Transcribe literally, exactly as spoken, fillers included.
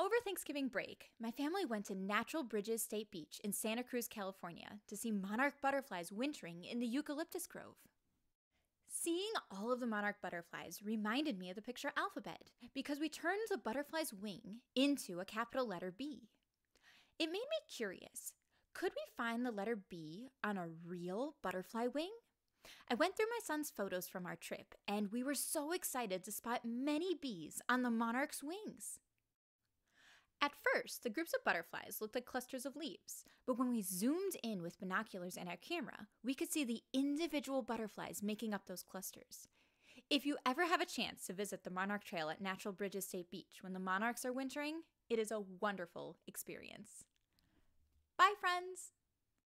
Over Thanksgiving break, my family went to Natural Bridges State Beach in Santa Cruz, California, to see monarch butterflies wintering in the eucalyptus grove. Seeing all of the monarch butterflies reminded me of the picture alphabet because we turned the butterfly's wing into a capital letter B. It made me curious. Could we find the letter B on a real butterfly wing? I went through my son's photos from our trip, and we were so excited to spot many bees on the monarch's wings. At first, the groups of butterflies looked like clusters of leaves, but when we zoomed in with binoculars and our camera, we could see the individual butterflies making up those clusters. If you ever have a chance to visit the Monarch Trail at Natural Bridges State Beach when the monarchs are wintering, it is a wonderful experience. Bye, friends!